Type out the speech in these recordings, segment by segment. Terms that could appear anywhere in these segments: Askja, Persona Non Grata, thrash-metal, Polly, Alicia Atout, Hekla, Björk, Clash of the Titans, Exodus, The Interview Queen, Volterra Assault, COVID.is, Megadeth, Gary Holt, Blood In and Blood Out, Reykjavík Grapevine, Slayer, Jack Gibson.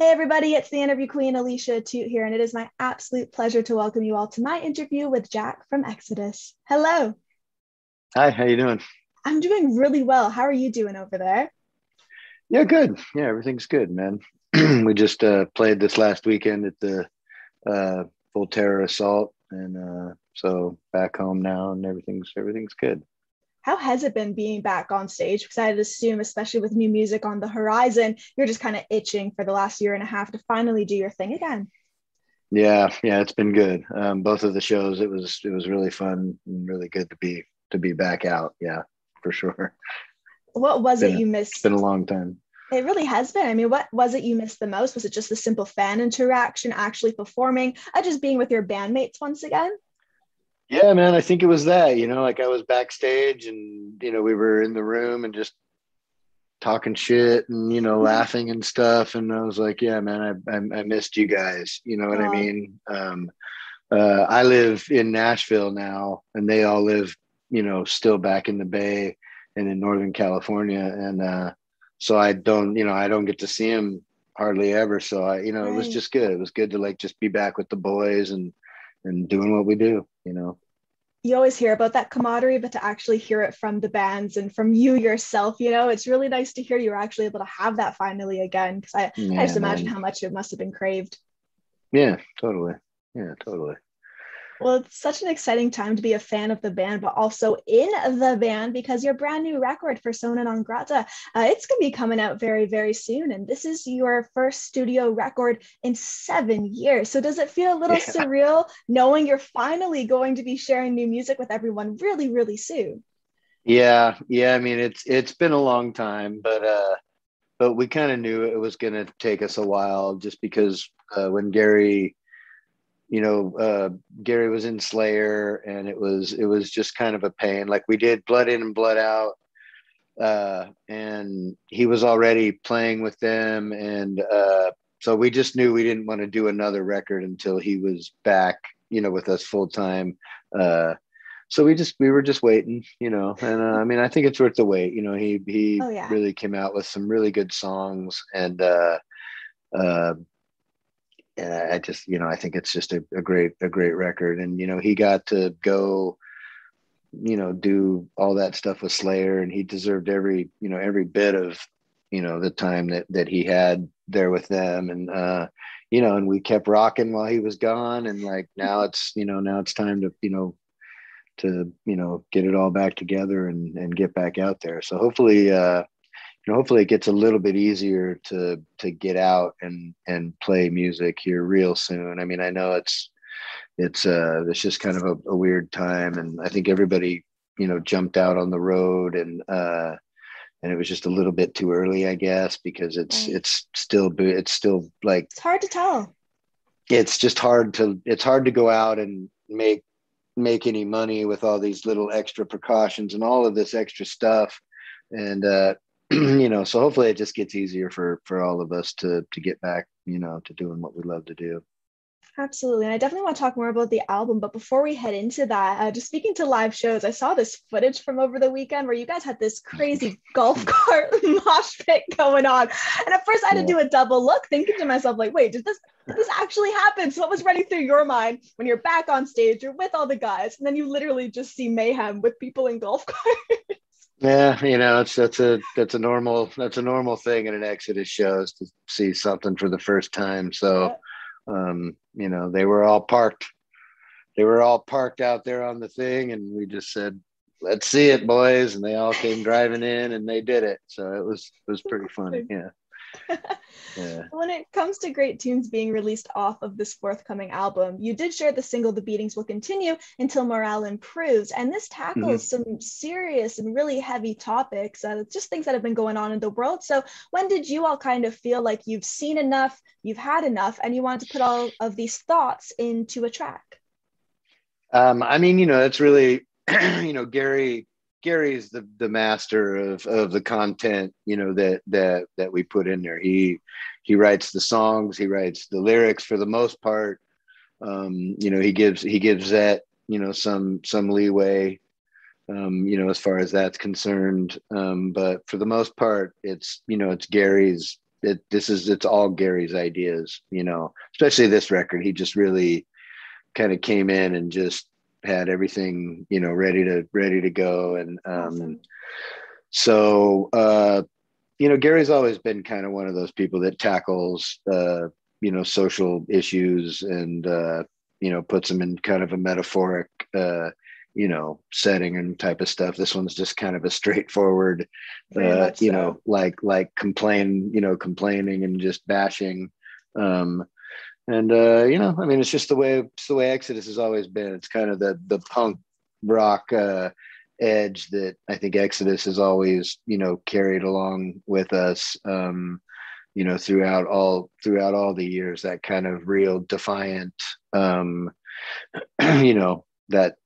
Hey everybody, it's the interview queen, Alicia Atout here, and it is my absolute pleasure to welcome you all to my interview with Jack from Exodus. Hello. Hi, how you doing? I'm doing really well. How are you doing over there? Yeah, good. Yeah, everything's good, man. We just played this last weekend at the Volterra Assault, and so back home now, and everything's good. How has it been being back on stage? Because I'd assume, especially with new music on the horizon, you're just kind of itching for the last year and a half to finally do your thing again. Yeah, it's been good. Both of the shows, it was really fun and really good to be back out. Yeah, for sure. What was it you missed? It's been a long time. It really has been. I mean, what was it you missed the most? Was it just the simple fan interaction, actually performing, just being with your bandmates once again? Yeah, man, I think it was that, like I was backstage and, we were in the room and just talking shit and, laughing and stuff. And I was like, yeah, man, I missed you guys. You know what I mean? I live in Nashville now and they all live, still back in the Bay and in Northern California. And so I don't get to see them hardly ever. So, It was just good. It was good to just be back with the boys and doing what we do. You always hear about that camaraderie, but to actually hear it from the bands and from you yourself, it's really nice to hear you were actually able to have that finally again, because I just imagine how much it must have been craved. Yeah, totally. Well, it's such an exciting time to be a fan of the band, but also in the band, because your brand new record, Persona Non Grata, it's going to be coming out very, very soon. And this is your first studio record in 7 years. So does it feel a little surreal knowing you're finally going to be sharing new music with everyone really, really soon? Yeah. I mean, it's been a long time, but we kind of knew it was going to take us a while, just because when Gary was in Slayer, and it was just kind of a pain. Like, we did Blood In and Blood Out, and he was already playing with them, and so we just knew we didn't want to do another record until he was back, with us full time. So we were just waiting, and I mean, I think it's worth the wait. He really came out with some really good songs, and I just, I think it's just a great record. And, he got to go, do all that stuff with Slayer, and he deserved every bit of, the time that he had there with them. And, and we kept rocking while he was gone. And now it's, now it's time to get it all back together and get back out there. So hopefully, hopefully it gets a little bit easier to get out and play music here real soon. I mean, I know it's just kind of a weird time, and I think everybody, jumped out on the road, and it was just a little bit too early, I guess, because it's still like, it's hard to tell. It's just hard to go out and make any money with all these little extra precautions and all of this extra stuff. And, so hopefully it just gets easier for all of us to get back, to doing what we love to do. Absolutely. And I definitely want to talk more about the album, but before we head into that, just speaking to live shows, I saw this footage from over the weekend where you guys had this crazy golf cart mosh pit going on. And at first I had to do a double look, thinking to myself, wait, did this actually happen? So what was running through your mind when you're back on stage, you're with all the guys, and then you literally just see mayhem with people in golf carts? Yeah, that's a normal thing in an Exodus show, is to see something for the first time. So, they were all parked out there on the thing, and we just said, "Let's see it, boys!" And they all came driving in, and they did it. So it was pretty funny. Yeah. When it comes to great tunes being released off of this forthcoming album, you did share the single "The Beatings Will Continue Until Morale Improves," and this tackles some serious and really heavy topics, just things that have been going on in the world. So when did you all kind of feel like you've seen enough, you've had enough, and you wanted to put all of these thoughts into a track? I mean, that's really, Gary's the master of the content, that we put in there. He writes the songs, he writes the lyrics for the most part. He gives that, some leeway, as far as that's concerned. But for the most part, it's Gary's it's all Gary's ideas, you know, especially this record. He just really kind of came in and just had everything, you know, ready to go. And awesome. So, you know, Gary's always been kind of one of those people that tackles, you know, social issues and, you know, puts them in kind of a metaphoric, you know, setting and type of stuff. This one's just kind of a straightforward, you know, like complaining and just bashing. And you know, I mean, it's the way Exodus has always been. It's kind of the punk rock edge that I think Exodus has always, you know, carried along with us, you know, throughout all the years, that kind of real defiant, you know, that,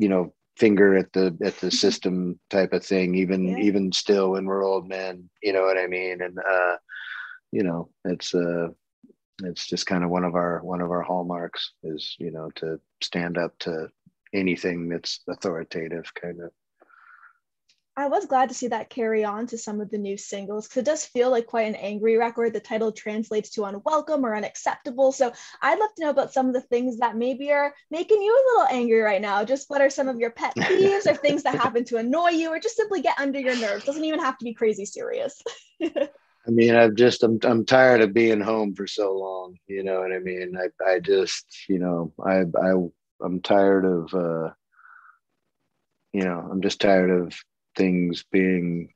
you know, finger at the system type of thing, even still when we're old men, you know what I mean? And, you know, it's just kind of one of our hallmarks is, you know, to stand up to anything that's authoritative, kind of. I was glad to see that carry on to some of the new singles, because it does feel like quite an angry record. The title translates to unwelcome or unacceptable. So I'd love to know about some of the things that maybe are making you a little angry right now. Just what are some of your pet peeves or things that happen to annoy you or just simply get under your nerves? Doesn't even have to be crazy serious. I mean, I'm tired of being home for so long. You know what I mean? I just, you know, I'm tired of, you know, I'm just tired of things being,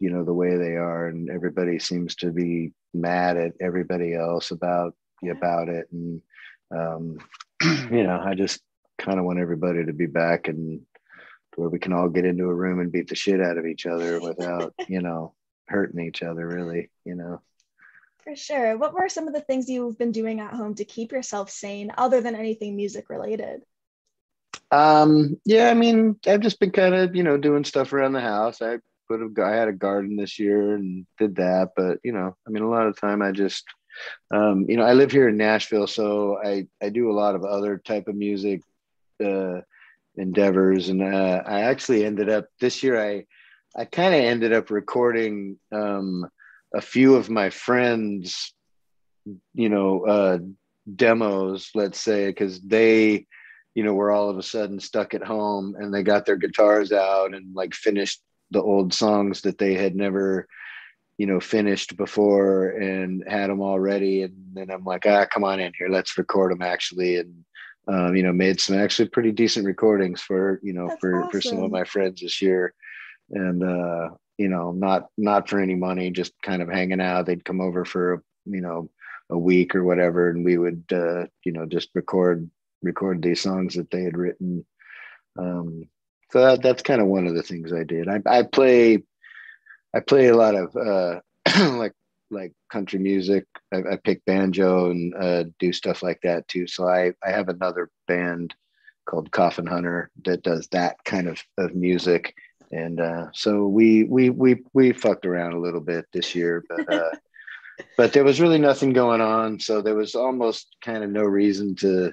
you know, the way they are, and everybody seems to be mad at everybody else about it. And, you know, I just kind of want everybody to be back and where we can all get into a room and beat the shit out of each other without, you know, hurting each other really, you know. For sure. What were some of the things you've been doing at home to keep yourself sane other than anything music related? Yeah, I mean, I've just been kind of, you know, doing stuff around the house. I had a garden this year and did that, but, you know, I mean, a lot of the time I just, you know, I live here in Nashville, so I do a lot of other type of music endeavors. And I actually ended up this year, I kind of ended up recording a few of my friends, you know, demos, let's say, because they, you know, were all of a sudden stuck at home and they got their guitars out and like finished the old songs that they had never, you know, finished before and had them all ready. And then I'm like, come on in here, let's record them actually. And, you know, made some actually pretty decent recordings for, you know, for some of my friends this year. And, you know, not for any money, just kind of hanging out. They'd come over for, you know, a week or whatever. And we would, you know, just record these songs that they had written. So that's kind of one of the things I did. I play a lot of like country music. I pick banjo and do stuff like that too. So I have another band called Coffin Hunter that does that kind of music. And so we fucked around a little bit this year, but but there was really nothing going on. So there was almost kind of no reason to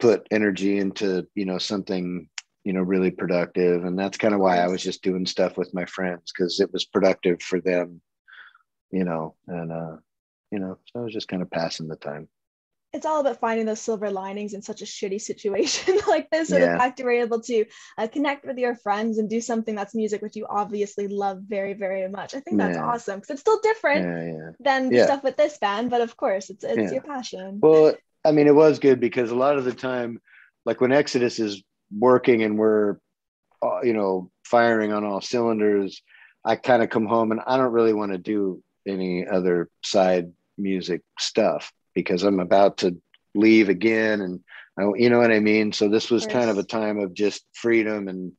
put energy into, you know, something, you know, really productive. And that's kind of why I was just doing stuff with my friends, because it was productive for them, you know. And you know, so I was just kind of passing the time. It's all about finding those silver linings in such a shitty situation like this. So the fact you were able to connect with your friends and do something that's music, which you obviously love very, very much. I think that's awesome, because it's still different than the stuff with this band, but of course it's your passion. Well, I mean, it was good because a lot of the time, like when Exodus is working and we're, you know, firing on all cylinders, I kind of come home and I don't really want to do any other side music stuff because I'm about to leave again. And you know what I mean? So this was kind of a time of just freedom. And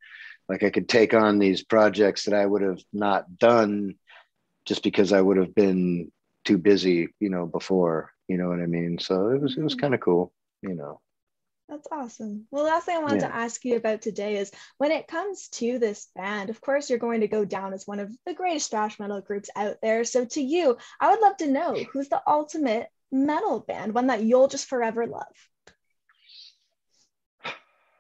like, I could take on these projects that I would have not done just because I would have been too busy, you know, before. You know what I mean? So it was kind of cool, you know. That's awesome. Well, last thing I wanted to ask you about today is when it comes to this band, of course, you're going to go down as one of the greatest thrash metal groups out there. So to you, I would love to know, who's the ultimate metal band, one that you'll just forever love?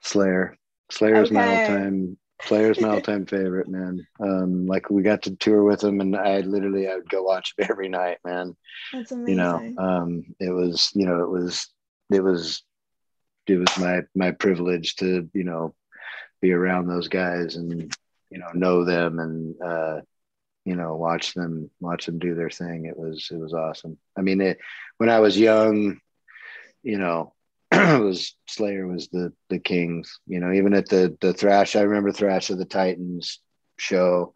Slayer is my all-time Slayer's my all-time favorite, man. Like, we got to tour with him, and I would go watch it every night, man. That's amazing. You know, it was my privilege to, you know, be around those guys and, you know them and, you know, watch them do their thing. It was awesome. I mean, when I was young, you know, Slayer was the kings, you know, even at the Thrash. I remember Thrash of the Titans show,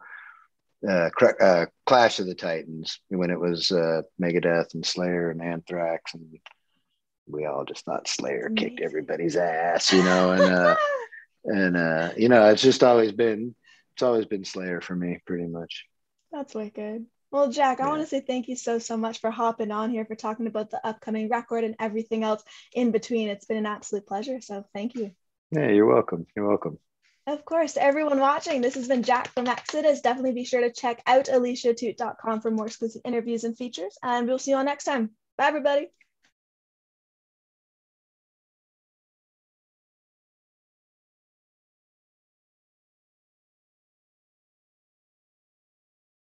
Clash of the Titans, when it was Megadeth and Slayer and Anthrax, and we all just thought Slayer kicked everybody's ass, you know, and you know, it's always been Slayer for me, pretty much. That's wicked. Well, Jack, I want to say thank you so much for hopping on here, for talking about the upcoming record and everything else in between. It's been an absolute pleasure. So thank you. Yeah, you're welcome. You're welcome. Of course, to everyone watching, this has been Jack from Exodus. Definitely be sure to check out AliciaAtout.com for more exclusive interviews and features. And we'll see you all next time. Bye, everybody.